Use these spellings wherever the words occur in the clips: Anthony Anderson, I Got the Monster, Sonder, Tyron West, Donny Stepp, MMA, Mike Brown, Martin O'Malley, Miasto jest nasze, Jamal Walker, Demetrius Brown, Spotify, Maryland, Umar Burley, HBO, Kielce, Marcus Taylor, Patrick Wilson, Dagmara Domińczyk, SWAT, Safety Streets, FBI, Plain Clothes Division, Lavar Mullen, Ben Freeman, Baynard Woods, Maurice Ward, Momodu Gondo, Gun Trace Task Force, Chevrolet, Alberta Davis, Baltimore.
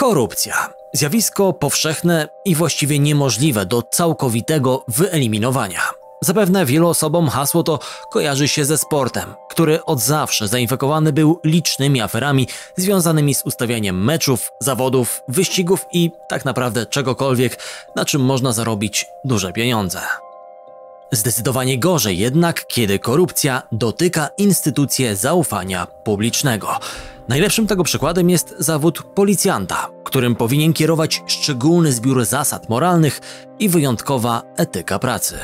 Korupcja. Zjawisko powszechne i właściwie niemożliwe do całkowitego wyeliminowania. Zapewne wielu osobom hasło to kojarzy się ze sportem, który od zawsze zainfekowany był licznymi aferami związanymi z ustawianiem meczów, zawodów, wyścigów i tak naprawdę czegokolwiek, na czym można zarobić duże pieniądze. Zdecydowanie gorzej jednak, kiedy korupcja dotyka instytucji zaufania publicznego. Najlepszym tego przykładem jest zawód policjanta, którym powinien kierować szczególny zbiór zasad moralnych i wyjątkowa etyka pracy.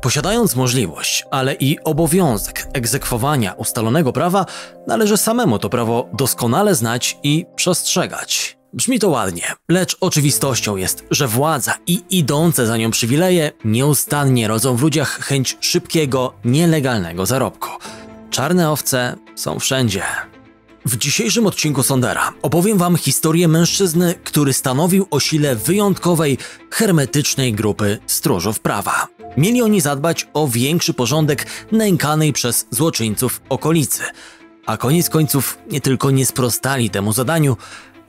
Posiadając możliwość, ale i obowiązek egzekwowania ustalonego prawa, należy samemu to prawo doskonale znać i przestrzegać. Brzmi to ładnie, lecz oczywistością jest, że władza i idące za nią przywileje nieustannie rodzą w ludziach chęć szybkiego, nielegalnego zarobku. Czarne owce są wszędzie. W dzisiejszym odcinku Sondera opowiem wam historię mężczyzny, który stanowił o sile wyjątkowej, hermetycznej grupy stróżów prawa. Mieli oni zadbać o większy porządek nękanej przez złoczyńców okolicy, a koniec końców nie tylko nie sprostali temu zadaniu,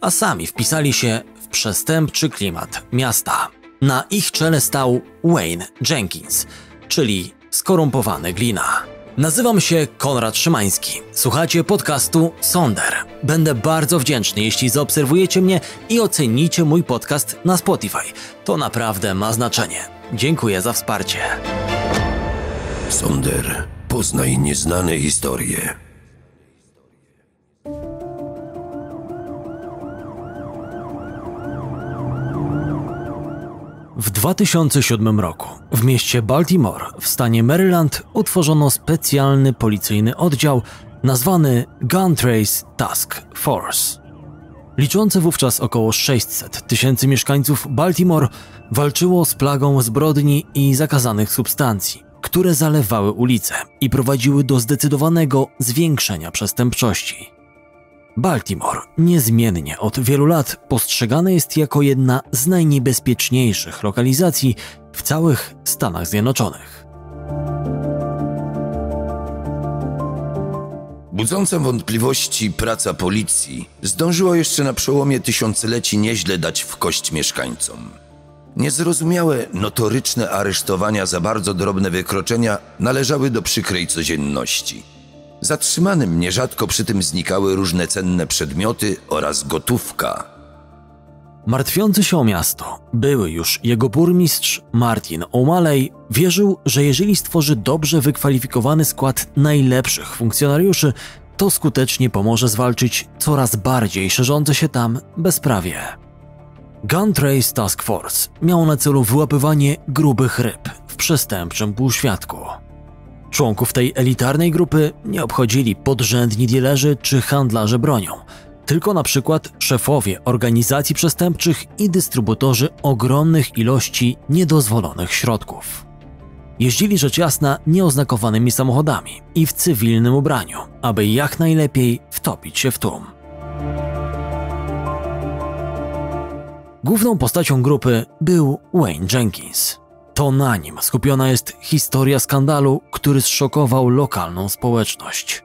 a sami wpisali się w przestępczy klimat miasta. Na ich czele stał Wayne Jenkins, czyli skorumpowany glina. Nazywam się Konrad Szymański. Słuchacie podcastu Sonder. Będę bardzo wdzięczny, jeśli zaobserwujecie mnie i ocenicie mój podcast na Spotify. To naprawdę ma znaczenie. Dziękuję za wsparcie. Sonder. Poznaj nieznane historie. W 2007 roku w mieście Baltimore w stanie Maryland utworzono specjalny policyjny oddział nazwany Gun Trace Task Force. Liczące wówczas około 600 000 mieszkańców Baltimore walczyło z plagą zbrodni i zakazanych substancji, które zalewały ulice i prowadziły do zdecydowanego zwiększenia przestępczości. Baltimore niezmiennie od wielu lat postrzegane jest jako jedna z najniebezpieczniejszych lokalizacji w całych Stanach Zjednoczonych. Budząca wątpliwości praca policji zdążyła jeszcze na przełomie tysiącleci nieźle dać w kość mieszkańcom. Niezrozumiałe, notoryczne aresztowania za bardzo drobne wykroczenia należały do przykrej codzienności. Zatrzymanym nierzadko przy tym znikały różne cenne przedmioty oraz gotówka. Martwiący się o miasto, były już jego burmistrz Martin O'Malley wierzył, że jeżeli stworzy dobrze wykwalifikowany skład najlepszych funkcjonariuszy, to skutecznie pomoże zwalczyć coraz bardziej szerzące się tam bezprawie. Gun Trace Task Force miało na celu wyłapywanie grubych ryb w przestępczym półświatku. Członków tej elitarnej grupy nie obchodzili podrzędni dilerzy czy handlarze bronią, tylko na przykład szefowie organizacji przestępczych i dystrybutorzy ogromnych ilości niedozwolonych środków. Jeździli rzecz jasna nieoznakowanymi samochodami i w cywilnym ubraniu, aby jak najlepiej wtopić się w tłum. Główną postacią grupy był Wayne Jenkins. To na nim skupiona jest historia skandalu, który zszokował lokalną społeczność.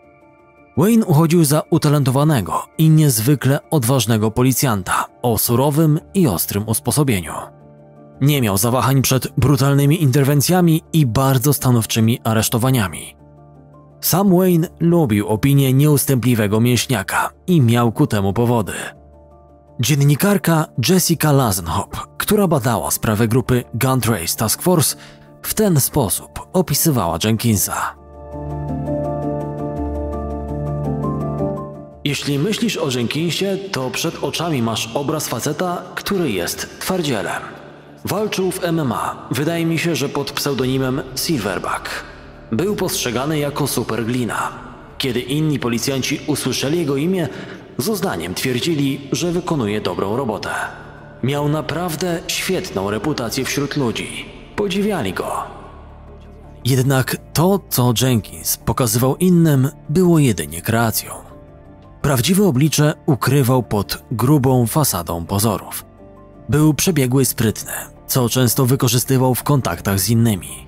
Wayne uchodził za utalentowanego i niezwykle odważnego policjanta o surowym i ostrym usposobieniu. Nie miał zawahań przed brutalnymi interwencjami i bardzo stanowczymi aresztowaniami. Sam Wayne lubił opinię nieustępliwego mięśniaka i miał ku temu powody. Dziennikarka Jessica Lazenhop, która badała sprawę grupy Gun Trace Task Force, w ten sposób opisywała Jenkinsa. Jeśli myślisz o Jenkinsie, to przed oczami masz obraz faceta, który jest twardzielem. Walczył w MMA, wydaje mi się, że pod pseudonimem Silverback. Był postrzegany jako superglina. Kiedy inni policjanci usłyszeli jego imię, z uznaniem twierdzili, że wykonuje dobrą robotę. Miał naprawdę świetną reputację wśród ludzi. Podziwiali go. Jednak to, co Jenkins pokazywał innym, było jedynie kreacją. Prawdziwe oblicze ukrywał pod grubą fasadą pozorów. Był przebiegły i sprytny, co często wykorzystywał w kontaktach z innymi.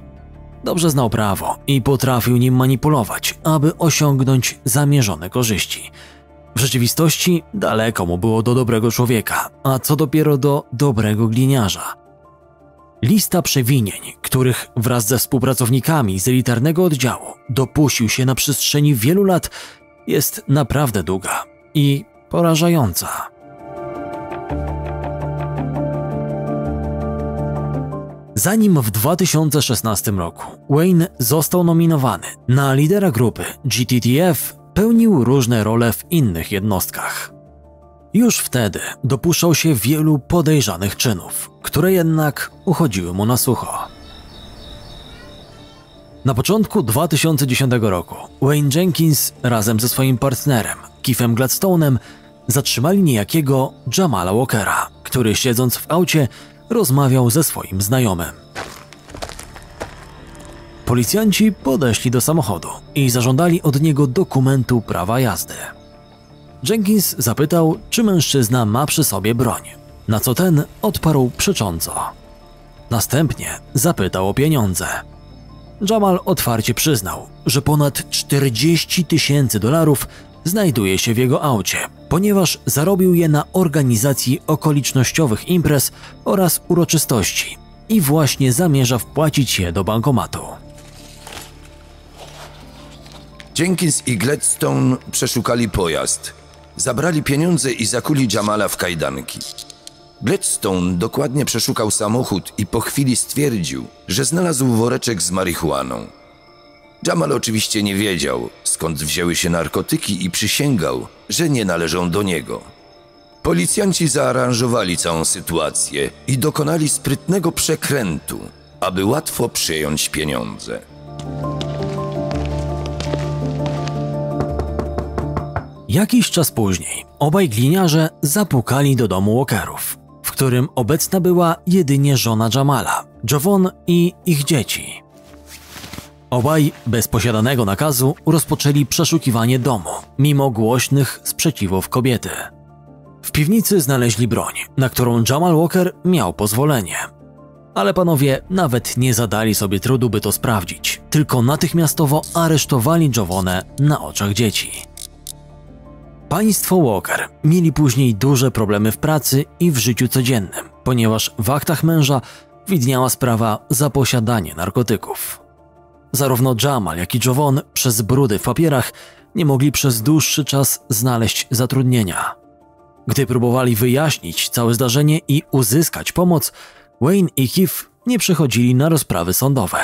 Dobrze znał prawo i potrafił nim manipulować, aby osiągnąć zamierzone korzyści. W rzeczywistości daleko mu było do dobrego człowieka, a co dopiero do dobrego gliniarza. Lista przewinień, których wraz ze współpracownikami z elitarnego oddziału dopuścił się na przestrzeni wielu lat, jest naprawdę długa i porażająca. Zanim w 2016 roku Wayne został nominowany na lidera grupy GTTF, pełnił różne role w innych jednostkach. Już wtedy dopuszczał się wielu podejrzanych czynów, które jednak uchodziły mu na sucho. Na początku 2010 roku Wayne Jenkins razem ze swoim partnerem, Keithem Gladstone'em, zatrzymali niejakiego Jamala Walkera, który siedząc w aucie rozmawiał ze swoim znajomym. Policjanci podeszli do samochodu i zażądali od niego dokumentu prawa jazdy. Jenkins zapytał, czy mężczyzna ma przy sobie broń, na co ten odparł przecząco. Następnie zapytał o pieniądze. Jamal otwarcie przyznał, że ponad 40 000 dolarów znajduje się w jego aucie, ponieważ zarobił je na organizacji okolicznościowych imprez oraz uroczystości i właśnie zamierza wpłacić je do bankomatu. Jenkins i Gladstone przeszukali pojazd, zabrali pieniądze i zakuli Jamala w kajdanki. Gladstone dokładnie przeszukał samochód i po chwili stwierdził, że znalazł woreczek z marihuaną. Jamal oczywiście nie wiedział, skąd wzięły się narkotyki i przysięgał, że nie należą do niego. Policjanci zaaranżowali całą sytuację i dokonali sprytnego przekrętu, aby łatwo przyjąć pieniądze. Jakiś czas później obaj gliniarze zapukali do domu Walkerów, w którym obecna była jedynie żona Jamala, Jovonne, i ich dzieci. Obaj, bez posiadanego nakazu, rozpoczęli przeszukiwanie domu, mimo głośnych sprzeciwów kobiety. W piwnicy znaleźli broń, na którą Jamal Walker miał pozwolenie. Ale panowie nawet nie zadali sobie trudu, by to sprawdzić, tylko natychmiastowo aresztowali Jovonne na oczach dzieci. Państwo Walker mieli później duże problemy w pracy i w życiu codziennym, ponieważ w aktach męża widniała sprawa za posiadanie narkotyków. Zarówno Jamal, jak i Jovonne przez brudy w papierach nie mogli przez dłuższy czas znaleźć zatrudnienia. Gdy próbowali wyjaśnić całe zdarzenie i uzyskać pomoc, Wayne i Keith nie przychodzili na rozprawy sądowe.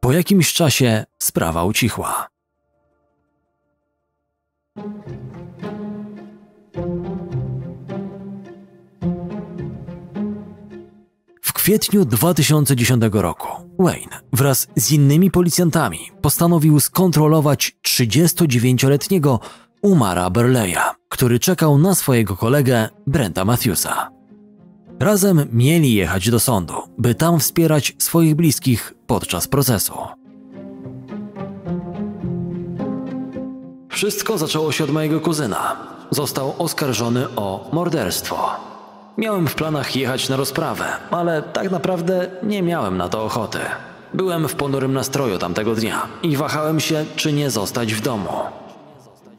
Po jakimś czasie sprawa ucichła. W kwietniu 2010 roku Wayne wraz z innymi policjantami postanowił skontrolować 39-letniego Umara Burleya, który czekał na swojego kolegę Brenta Matthewsa. Razem mieli jechać do sądu, by tam wspierać swoich bliskich podczas procesu. Wszystko zaczęło się od mojego kuzyna. Został oskarżony o morderstwo. Miałem w planach jechać na rozprawę, ale tak naprawdę nie miałem na to ochoty. Byłem w ponurym nastroju tamtego dnia i wahałem się, czy nie zostać w domu.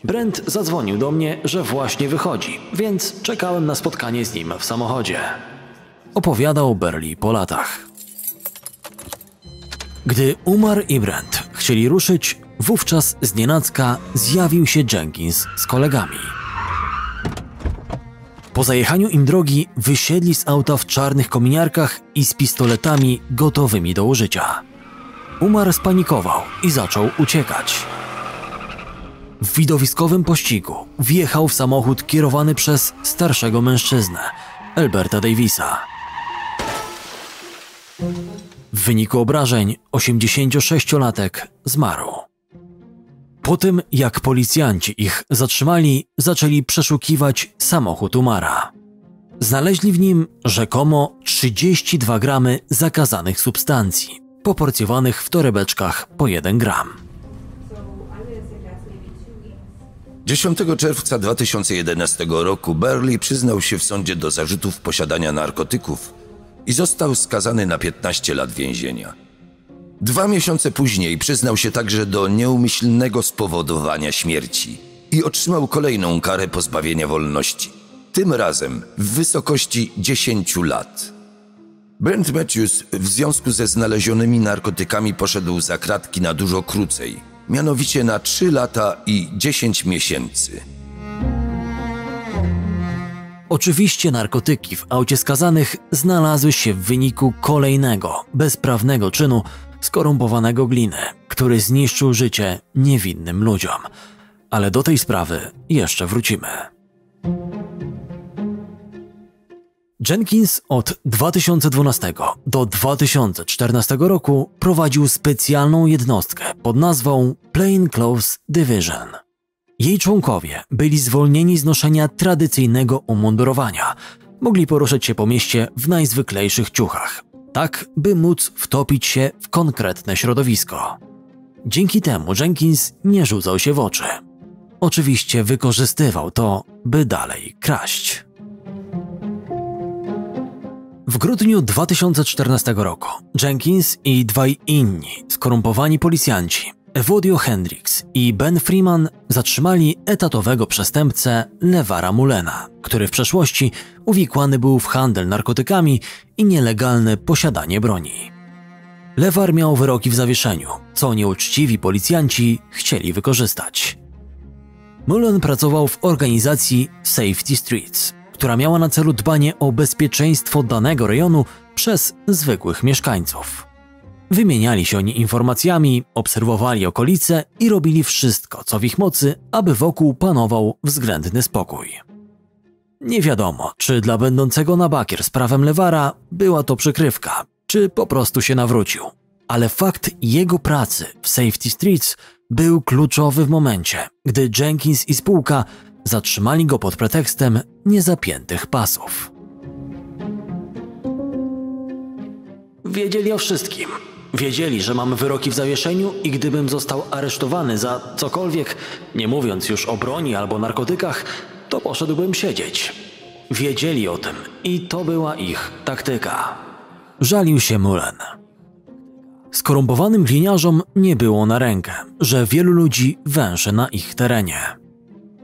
Brent zadzwonił do mnie, że właśnie wychodzi, więc czekałem na spotkanie z nim w samochodzie. Opowiadał Burley po latach. Gdy Umar i Brent chcieli ruszyć, wówczas znienacka zjawił się Jenkins z kolegami. Po zajechaniu im drogi wysiedli z auta w czarnych kominiarkach i z pistoletami gotowymi do użycia. Umar spanikował i zaczął uciekać. W widowiskowym pościgu wjechał w samochód kierowany przez starszego mężczyznę, Alberta Davisa. W wyniku obrażeń 86-latek zmarł. Po tym, jak policjanci ich zatrzymali, zaczęli przeszukiwać samochód Umara. Znaleźli w nim rzekomo 32 gramy zakazanych substancji, poporcjowanych w torebeczkach po 1 gram. 10 czerwca 2011 roku Burley przyznał się w sądzie do zarzutów posiadania narkotyków i został skazany na 15 lat więzienia. 2 miesiące później przyznał się także do nieumyślnego spowodowania śmierci i otrzymał kolejną karę pozbawienia wolności, tym razem w wysokości 10 lat. Brent Matthews w związku ze znalezionymi narkotykami poszedł za kratki na dużo krócej, mianowicie na 3 lata i 10 miesięcy. Oczywiście narkotyki w aucie skazanych znalazły się w wyniku kolejnego, bezprawnego czynu skorumpowanego gliny, który zniszczył życie niewinnym ludziom. Ale do tej sprawy jeszcze wrócimy. Jenkins od 2012 do 2014 roku prowadził specjalną jednostkę pod nazwą Plain Clothes Division. Jej członkowie byli zwolnieni z noszenia tradycyjnego umundurowania. Mogli poruszać się po mieście w najzwyklejszych ciuchach, tak by móc wtopić się w konkretne środowisko. Dzięki temu Jenkins nie rzucał się w oczy. Oczywiście wykorzystywał to, by dalej kraść. W grudniu 2014 roku Jenkins i dwaj inni skorumpowani policjanci, Evodio Hendrix i Ben Freeman, zatrzymali etatowego przestępcę Lavara Mullena, który w przeszłości uwikłany był w handel narkotykami i nielegalne posiadanie broni. Lavar miał wyroki w zawieszeniu, co nieuczciwi policjanci chcieli wykorzystać. Mullen pracował w organizacji Safety Streets, która miała na celu dbanie o bezpieczeństwo danego rejonu przez zwykłych mieszkańców. Wymieniali się oni informacjami, obserwowali okolice i robili wszystko, co w ich mocy, aby wokół panował względny spokój. Nie wiadomo, czy dla będącego na bakier z prawem Lavara była to przykrywka, czy po prostu się nawrócił, ale fakt jego pracy w Safety Streets był kluczowy w momencie, gdy Jenkins i spółka zatrzymali go pod pretekstem niezapiętych pasów. Wiedzieli o wszystkim. Wiedzieli, że mam wyroki w zawieszeniu i gdybym został aresztowany za cokolwiek, nie mówiąc już o broni albo narkotykach, to poszedłbym siedzieć. Wiedzieli o tym i to była ich taktyka. Żalił się Mullen. Skorumpowanym gliniarzom nie było na rękę, że wielu ludzi węszy na ich terenie.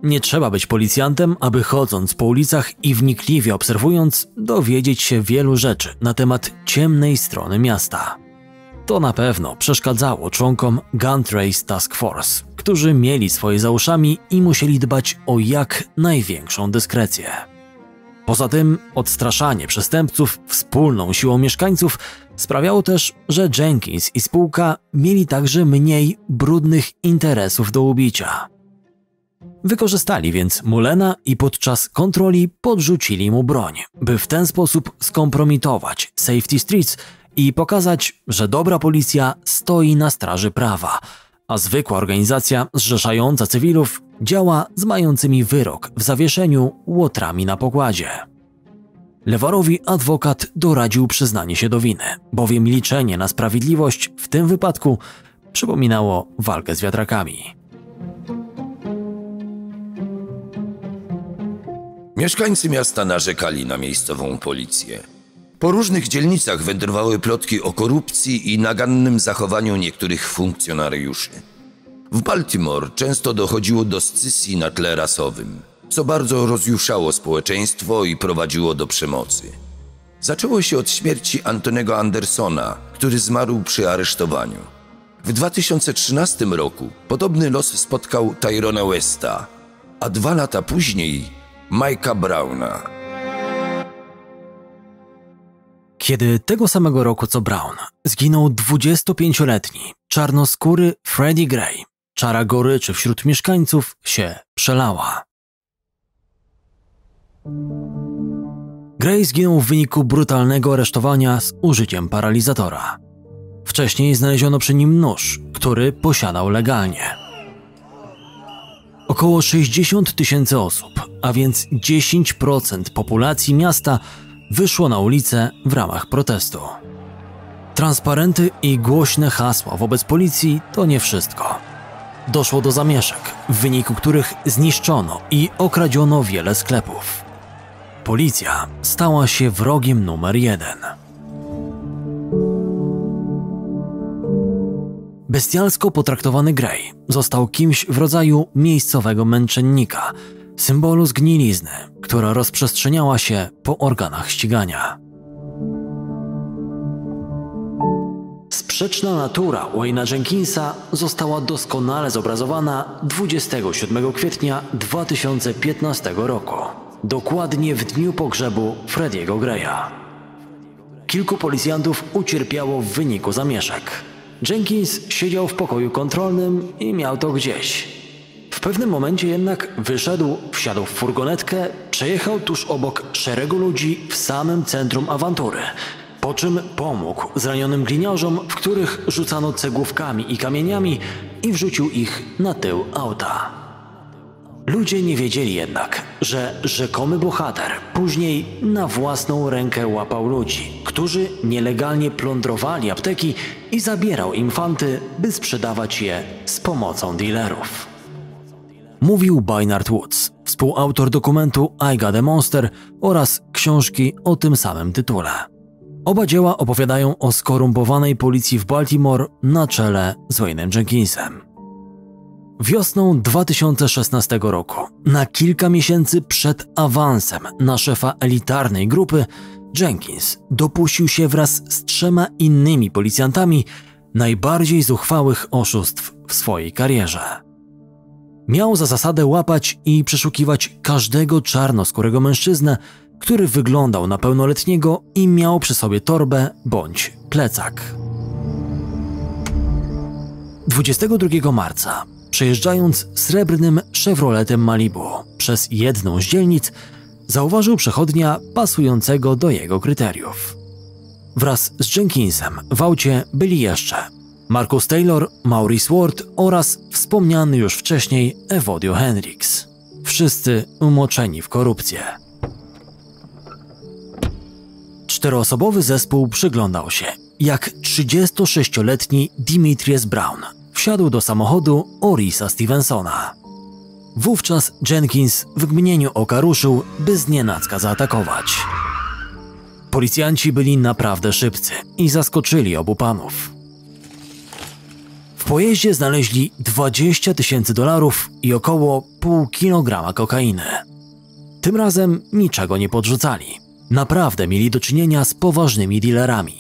Nie trzeba być policjantem, aby chodząc po ulicach i wnikliwie obserwując, dowiedzieć się wielu rzeczy na temat ciemnej strony miasta. To na pewno przeszkadzało członkom Gun Trace Task Force, którzy mieli swoje za uszami i musieli dbać o jak największą dyskrecję. Poza tym odstraszanie przestępców wspólną siłą mieszkańców sprawiało też, że Jenkins i spółka mieli także mniej brudnych interesów do ubicia. Wykorzystali więc Mullena i podczas kontroli podrzucili mu broń, by w ten sposób skompromitować Safety Streets i pokazać, że dobra policja stoi na straży prawa, a zwykła organizacja zrzeszająca cywilów działa z mającymi wyrok w zawieszeniu łotrami na pokładzie. Lavarowi adwokat doradził przyznanie się do winy, bowiem liczenie na sprawiedliwość w tym wypadku przypominało walkę z wiatrakami. Mieszkańcy miasta narzekali na miejscową policję. Po różnych dzielnicach wędrowały plotki o korupcji i nagannym zachowaniu niektórych funkcjonariuszy. W Baltimore często dochodziło do scysji na tle rasowym, co bardzo rozjuszało społeczeństwo i prowadziło do przemocy. Zaczęło się od śmierci Anthony'ego Andersona, który zmarł przy aresztowaniu. W 2013 roku podobny los spotkał Tyrona Westa, a 2 lata później Mike'a Browna. Kiedy tego samego roku co Brown zginął 25-letni, czarnoskóry Freddie Gray, czara goryczy wśród mieszkańców się przelała. Gray zginął w wyniku brutalnego aresztowania z użyciem paralizatora. Wcześniej znaleziono przy nim nóż, który posiadał legalnie. Około 60 000 osób, a więc 10% populacji miasta, wyszło na ulicę w ramach protestu. Transparenty i głośne hasła wobec policji to nie wszystko. Doszło do zamieszek, w wyniku których zniszczono i okradziono wiele sklepów. Policja stała się wrogiem numer 1. Bestialsko potraktowany Gray został kimś w rodzaju miejscowego męczennika, symbolu zgnilizny, która rozprzestrzeniała się po organach ścigania. Sprzeczna natura Wayne'a Jenkinsa została doskonale zobrazowana 27 kwietnia 2015 roku, dokładnie w dniu pogrzebu Freddiego Graya. Kilku policjantów ucierpiało w wyniku zamieszek. Jenkins siedział w pokoju kontrolnym i miał to gdzieś. W pewnym momencie jednak wyszedł, wsiadł w furgonetkę, przejechał tuż obok szeregu ludzi w samym centrum awantury, po czym pomógł zranionym gliniarzom, w których rzucano cegłówkami i kamieniami, i wrzucił ich na tył auta. Ludzie nie wiedzieli jednak, że rzekomy bohater później na własną rękę łapał ludzi, którzy nielegalnie plądrowali apteki i zabierał im fanty, by sprzedawać je z pomocą dealerów. Mówił Baynard Woods, współautor dokumentu I Got the Monster oraz książki o tym samym tytule. Oba dzieła opowiadają o skorumpowanej policji w Baltimore na czele z Wayne'em Jenkinsem. Wiosną 2016 roku, na kilka miesięcy przed awansem na szefa elitarnej grupy, Jenkins dopuścił się wraz z 3 innymi policjantami najbardziej zuchwałych oszustw w swojej karierze. Miał za zasadę łapać i przeszukiwać każdego czarnoskórego mężczyznę, który wyglądał na pełnoletniego i miał przy sobie torbę bądź plecak. 22 marca, przejeżdżając srebrnym Chevroletem Malibu przez jedną z dzielnic, zauważył przechodnia pasującego do jego kryteriów. Wraz z Jenkinsem w aucie byli jeszcze Marcus Taylor, Maurice Ward oraz wspomniany już wcześniej Evodio Hendrix. Wszyscy umoczeni w korupcję. 4-osobowy zespół przyglądał się, jak 36-letni Demetrius Brown wsiadł do samochodu Orisa Stevensona. Wówczas Jenkins w mgnieniu oka ruszył, by znienacka zaatakować. Policjanci byli naprawdę szybcy i zaskoczyli obu panów. W pojeździe znaleźli $20 000 i około pół kilograma kokainy. Tym razem niczego nie podrzucali. Naprawdę mieli do czynienia z poważnymi dealerami.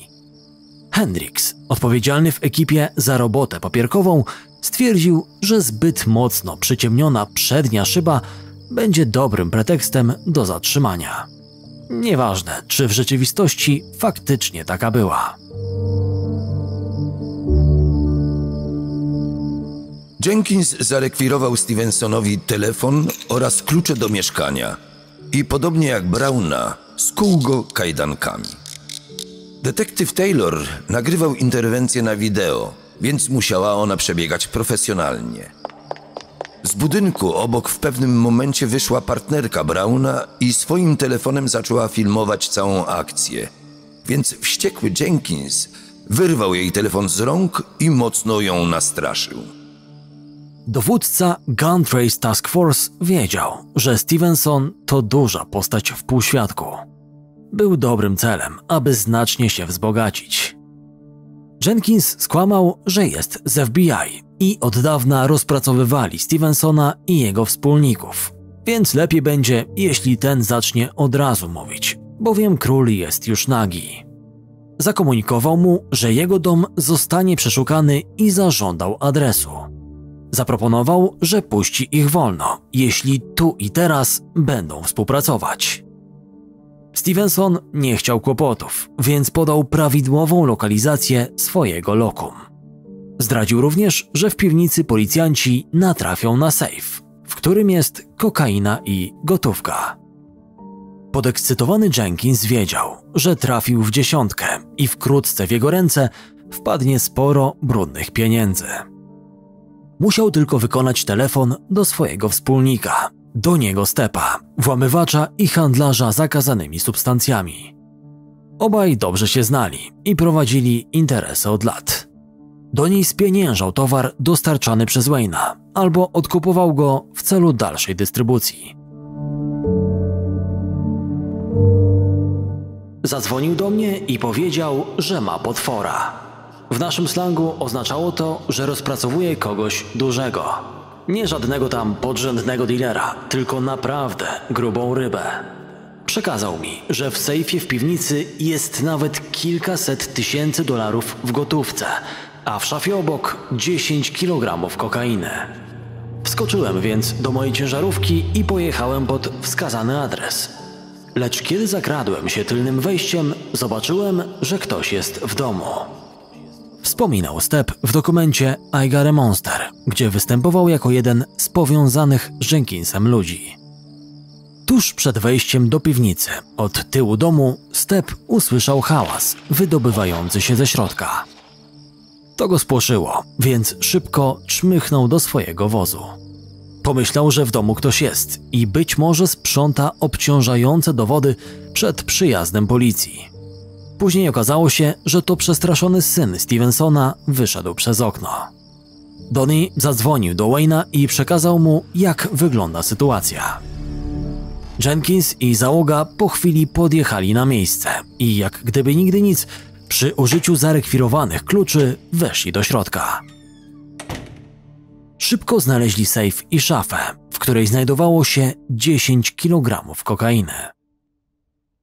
Hendrix, odpowiedzialny w ekipie za robotę papierkową, stwierdził, że zbyt mocno przyciemniona przednia szyba będzie dobrym pretekstem do zatrzymania. Nieważne, czy w rzeczywistości faktycznie taka była. Jenkins zarekwirował Stevensonowi telefon oraz klucze do mieszkania i, podobnie jak Browna, skuł go kajdankami. Detektyw Taylor nagrywał interwencję na wideo, więc musiała ona przebiegać profesjonalnie. Z budynku obok w pewnym momencie wyszła partnerka Browna i swoim telefonem zaczęła filmować całą akcję, więc wściekły Jenkins wyrwał jej telefon z rąk i mocno ją nastraszył. Dowódca Gun Trace Task Force wiedział, że Stevenson to duża postać w półświatku. Był dobrym celem, aby znacznie się wzbogacić. Jenkins skłamał, że jest z FBI i od dawna rozpracowywali Stevensona i jego wspólników, więc lepiej będzie, jeśli ten zacznie od razu mówić, bowiem król jest już nagi. Zakomunikował mu, że jego dom zostanie przeszukany i zażądał adresu. Zaproponował, że puści ich wolno, jeśli tu i teraz będą współpracować. Stevenson nie chciał kłopotów, więc podał prawidłową lokalizację swojego lokum. Zdradził również, że w piwnicy policjanci natrafią na sejf, w którym jest kokaina i gotówka. Podekscytowany Jenkins wiedział, że trafił w dziesiątkę i wkrótce w jego ręce wpadnie sporo brudnych pieniędzy. Musiał tylko wykonać telefon do swojego wspólnika, Donniego Steppa, włamywacza i handlarza zakazanymi substancjami. Obaj dobrze się znali i prowadzili interesy od lat. Donny spieniężał towar dostarczany przez Wayne'a albo odkupował go w celu dalszej dystrybucji. Zadzwonił do mnie i powiedział, że ma potwora. W naszym slangu oznaczało to, że rozpracowuje kogoś dużego. Nie żadnego tam podrzędnego dealera, tylko naprawdę grubą rybę. Przekazał mi, że w sejfie w piwnicy jest nawet kilkaset tysięcy dolarów w gotówce, a w szafie obok 10 kg kokainy. Wskoczyłem więc do mojej ciężarówki i pojechałem pod wskazany adres. Lecz kiedy zakradłem się tylnym wejściem, zobaczyłem, że ktoś jest w domu. Wspominał Stepp w dokumencie I Got the Monster, gdzie występował jako jeden z powiązanych z Jenkinsem ludzi. Tuż przed wejściem do piwnicy, od tyłu domu, Stepp usłyszał hałas wydobywający się ze środka. To go spłoszyło, więc szybko czmychnął do swojego wozu. Pomyślał, że w domu ktoś jest i być może sprząta obciążające dowody przed przyjazdem policji. Później okazało się, że to przestraszony syn Stevensona wyszedł przez okno. Donny zadzwonił do Wayne'a i przekazał mu, jak wygląda sytuacja. Jenkins i załoga po chwili podjechali na miejsce i jak gdyby nigdy nic, przy użyciu zarekwirowanych kluczy weszli do środka. Szybko znaleźli sejf i szafę, w której znajdowało się 10 kg kokainy.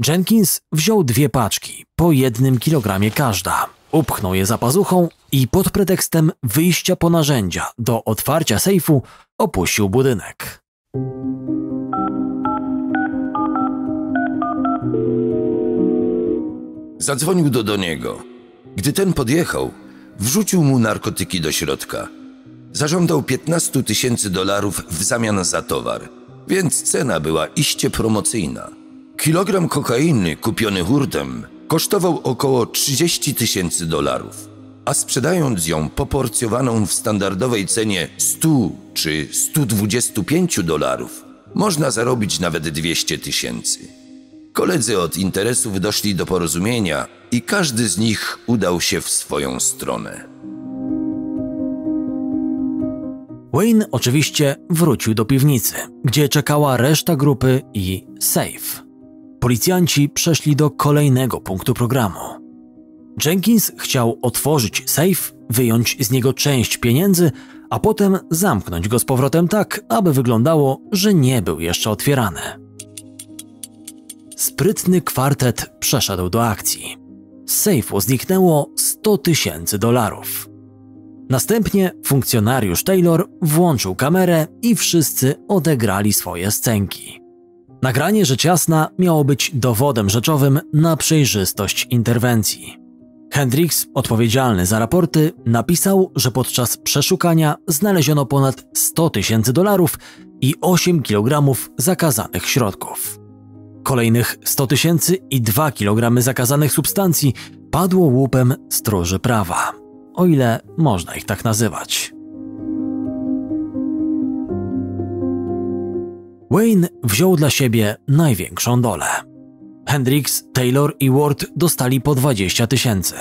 Jenkins wziął dwie paczki, po 1 kilogram każda, upchnął je za pazuchą i pod pretekstem wyjścia po narzędzia do otwarcia sejfu opuścił budynek. Zadzwonił do Donniego. Gdy ten podjechał, wrzucił mu narkotyki do środka. Zażądał 15 000 dolarów w zamian za towar, więc cena była iście promocyjna. Kilogram kokainy kupiony hurtem kosztował około 30 000 dolarów, a sprzedając ją poporcjowaną w standardowej cenie 100 czy 125 dolarów, można zarobić nawet 200 000. Koledzy od interesów doszli do porozumienia i każdy z nich udał się w swoją stronę. Wayne oczywiście wrócił do piwnicy, gdzie czekała reszta grupy i sejf. Policjanci przeszli do kolejnego punktu programu. Jenkins chciał otworzyć sejf, wyjąć z niego część pieniędzy, a potem zamknąć go z powrotem tak, aby wyglądało, że nie był jeszcze otwierany. Sprytny kwartet przeszedł do akcji. Z sejfu zniknęło 100 000 dolarów. Następnie funkcjonariusz Taylor włączył kamerę i wszyscy odegrali swoje scenki. Nagranie rzecz jasna miało być dowodem rzeczowym na przejrzystość interwencji. Hendrix, odpowiedzialny za raporty, napisał, że podczas przeszukania znaleziono ponad 100 000 dolarów i 8 kg zakazanych środków. Kolejnych 100 000 i 2 kg zakazanych substancji padło łupem stróży prawa, o ile można ich tak nazywać. Wayne wziął dla siebie największą dolę. Hendrix, Taylor i Ward dostali po 20 000.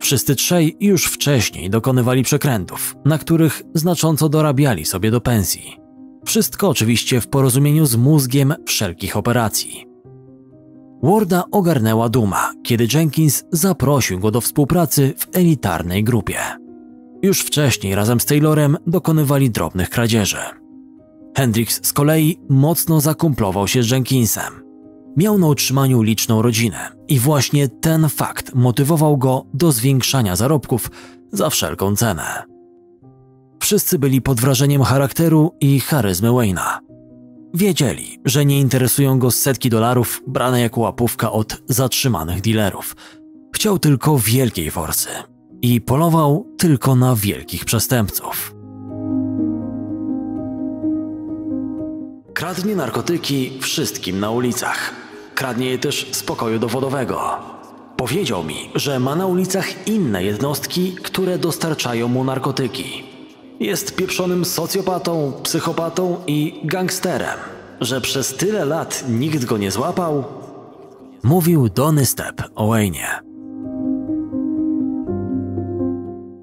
Wszyscy trzej już wcześniej dokonywali przekrętów, na których znacząco dorabiali sobie do pensji. Wszystko oczywiście w porozumieniu z mózgiem wszelkich operacji. Warda ogarnęła duma, kiedy Jenkins zaprosił go do współpracy w elitarnej grupie. Już wcześniej razem z Taylorem dokonywali drobnych kradzieży. Hendrix z kolei mocno zakumplował się z Jenkinsem. Miał na utrzymaniu liczną rodzinę i właśnie ten fakt motywował go do zwiększania zarobków za wszelką cenę. Wszyscy byli pod wrażeniem charakteru i charyzmy Wayne'a. Wiedzieli, że nie interesują go setki dolarów brane jako łapówka od zatrzymanych dealerów. Chciał tylko wielkiej forsy i polował tylko na wielkich przestępców. Kradnie narkotyki wszystkim na ulicach. Kradnie je też z pokoju dowodowego. Powiedział mi, że ma na ulicach inne jednostki, które dostarczają mu narkotyki. Jest pieprzonym socjopatą, psychopatą i gangsterem, że przez tyle lat nikt go nie złapał, mówił Donny Stepp o Wayne'ie.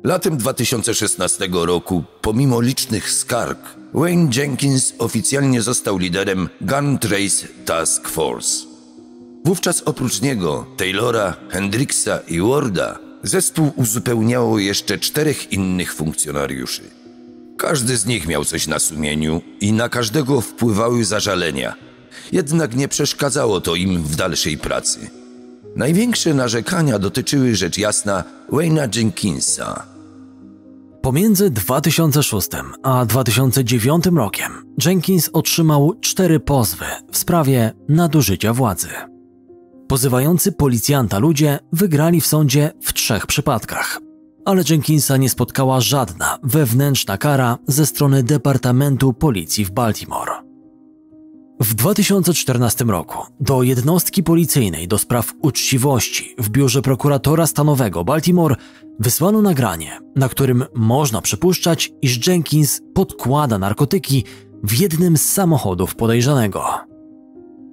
Latem 2016 roku, pomimo licznych skarg, Wayne Jenkins oficjalnie został liderem Gun Trace Task Force. Wówczas oprócz niego, Taylora, Hendrixa i Warda Zespół uzupełniało jeszcze 4 innych funkcjonariuszy. Każdy z nich miał coś na sumieniu i na każdego wpływały zażalenia. Jednak nie przeszkadzało to im w dalszej pracy. Największe narzekania dotyczyły rzecz jasna Wayne'a Jenkinsa. Pomiędzy 2006 a 2009 rokiem Jenkins otrzymał 4 pozwy w sprawie nadużycia władzy. Pozywający policjanta ludzie wygrali w sądzie w 3 przypadkach, ale Jenkinsa nie spotkała żadna wewnętrzna kara ze strony Departamentu Policji w Baltimore. W 2014 roku do jednostki policyjnej do spraw uczciwości w biurze prokuratora stanowego Baltimore wysłano nagranie, na którym można przypuszczać, iż Jenkins podkłada narkotyki w jednym z samochodów podejrzanego.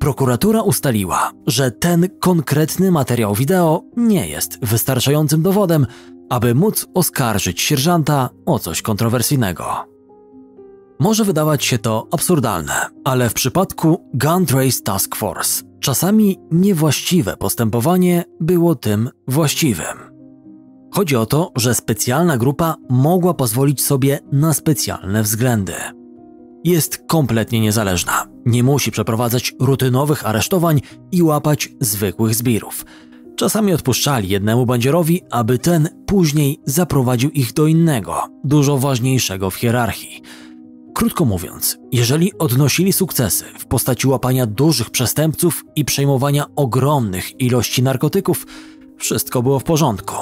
Prokuratura ustaliła, że ten konkretny materiał wideo nie jest wystarczającym dowodem, aby móc oskarżyć sierżanta o coś kontrowersyjnego. Może wydawać się to absurdalne, ale w przypadku Gun Trace Task Force czasami niewłaściwe postępowanie było tym właściwym. Chodzi o to, że specjalna grupa mogła pozwolić sobie na specjalne względy. Jest kompletnie niezależna, nie musi przeprowadzać rutynowych aresztowań i łapać zwykłych zbirów. Czasami odpuszczali jednemu bandzierowi, aby ten później zaprowadził ich do innego, dużo ważniejszego w hierarchii. Krótko mówiąc, jeżeli odnosili sukcesy w postaci łapania dużych przestępców i przejmowania ogromnych ilości narkotyków, wszystko było w porządku.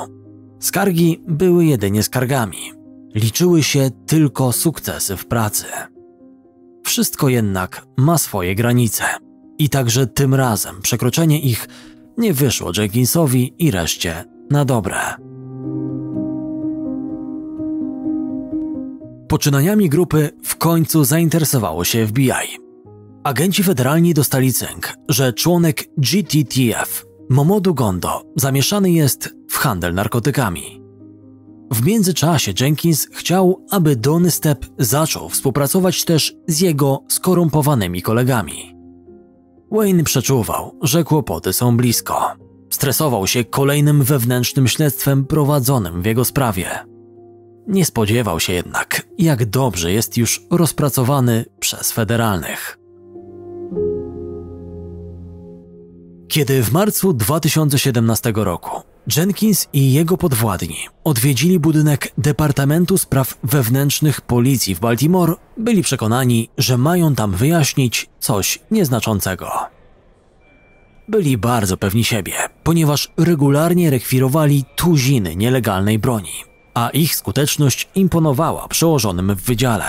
Skargi były jedynie skargami. Liczyły się tylko sukcesy w pracy. Wszystko jednak ma swoje granice. I także tym razem przekroczenie ich nie wyszło Jenkinsowi i reszcie na dobre. Poczynaniami grupy w końcu zainteresowało się FBI. Agenci federalni dostali cynk, że członek GTTF, Momodu Gondo, zamieszany jest w handel narkotykami. W międzyczasie Jenkins chciał, aby Donny Stepp zaczął współpracować też z jego skorumpowanymi kolegami. Wayne przeczuwał, że kłopoty są blisko. Stresował się kolejnym wewnętrznym śledztwem prowadzonym w jego sprawie. Nie spodziewał się jednak, jak dobrze jest już rozpracowany przez federalnych. Kiedy w marcu 2017 roku Jenkins i jego podwładni odwiedzili budynek Departamentu Spraw Wewnętrznych Policji w Baltimore, byli przekonani, że mają tam wyjaśnić coś nieznaczącego. Byli bardzo pewni siebie, ponieważ regularnie rekwirowali tuziny nielegalnej broni, a ich skuteczność imponowała przełożonym w wydziale.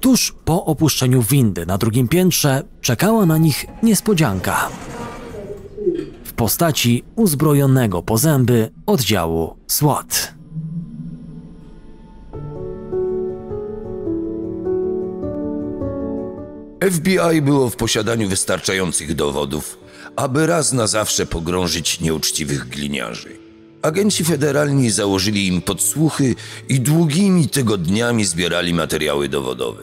Tuż po opuszczeniu windy na drugim piętrze czekała na nich niespodzianka w postaci uzbrojonego po zęby oddziału SWAT. FBI było w posiadaniu wystarczających dowodów, aby raz na zawsze pogrążyć nieuczciwych gliniarzy. Agenci federalni założyli im podsłuchy i długimi tygodniami zbierali materiały dowodowe.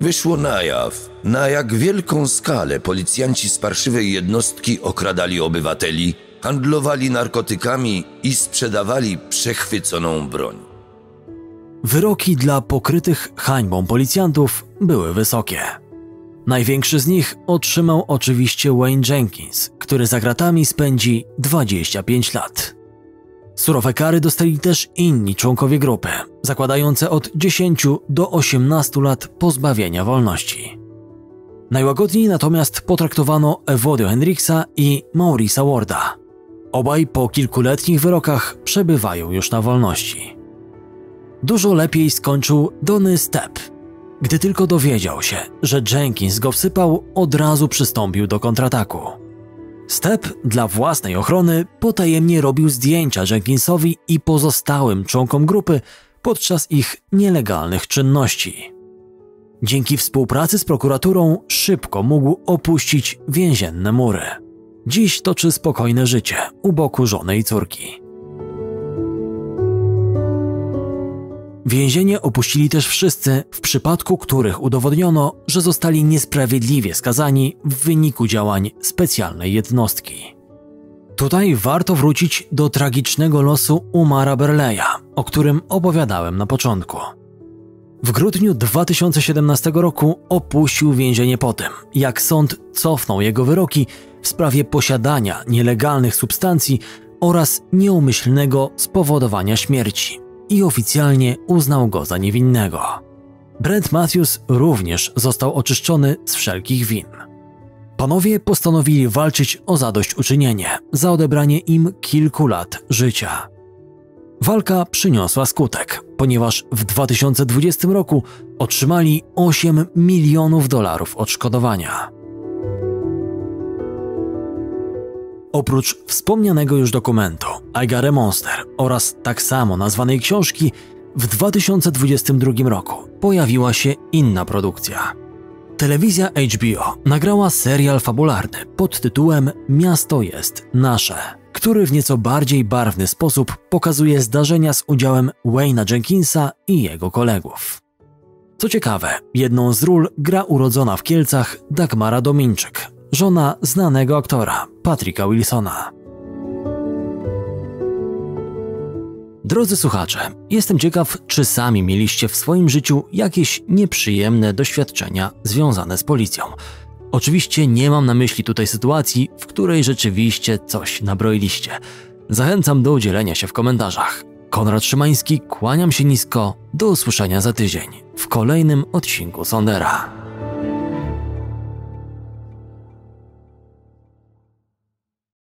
Wyszło na jaw, na jak wielką skalę policjanci z parszywej jednostki okradali obywateli, handlowali narkotykami i sprzedawali przechwyconą broń. Wyroki dla pokrytych hańbą policjantów były wysokie. Największy z nich otrzymał oczywiście Wayne Jenkins, który za gratami spędzi 25 lat. Surowe kary dostali też inni członkowie grupy, zakładające od 10 do 18 lat pozbawienia wolności. Najłagodniej natomiast potraktowano Evodio Hendrixa i Maurice'a Warda. Obaj po kilkuletnich wyrokach przebywają już na wolności. Dużo lepiej skończył Donny Stepp. Gdy tylko dowiedział się, że Jenkins go wsypał, od razu przystąpił do kontrataku. Stepp dla własnej ochrony potajemnie robił zdjęcia Jenkinsowi i pozostałym członkom grupy podczas ich nielegalnych czynności. Dzięki współpracy z prokuraturą szybko mógł opuścić więzienne mury. Dziś toczy spokojne życie u boku żony i córki. Więzienie opuścili też wszyscy, w przypadku których udowodniono, że zostali niesprawiedliwie skazani w wyniku działań specjalnej jednostki. Tutaj warto wrócić do tragicznego losu Umara Burleya, o którym opowiadałem na początku. W grudniu 2017 roku opuścił więzienie po tym, jak sąd cofnął jego wyroki w sprawie posiadania nielegalnych substancji oraz nieumyślnego spowodowania śmierci i oficjalnie uznał go za niewinnego. Brent Matthews również został oczyszczony z wszelkich win. Panowie postanowili walczyć o zadośćuczynienie za odebranie im kilku lat życia. Walka przyniosła skutek, ponieważ w 2020 roku otrzymali $8 milionów odszkodowania. Oprócz wspomnianego już dokumentu I Got the Monster oraz tak samo nazwanej książki, w 2022 roku pojawiła się inna produkcja. Telewizja HBO nagrała serial fabularny pod tytułem Miasto jest nasze, który w nieco bardziej barwny sposób pokazuje zdarzenia z udziałem Wayne'a Jenkinsa i jego kolegów. Co ciekawe, jedną z ról gra urodzona w Kielcach Dagmara Domińczyk, żona znanego aktora Patricka Wilsona. Drodzy słuchacze, jestem ciekaw, czy sami mieliście w swoim życiu jakieś nieprzyjemne doświadczenia związane z policją. Oczywiście nie mam na myśli tutaj sytuacji, w której rzeczywiście coś nabroiliście. Zachęcam do udzielenia się w komentarzach. Konrad Szymański, kłaniam się nisko, do usłyszenia za tydzień w kolejnym odcinku Sondera.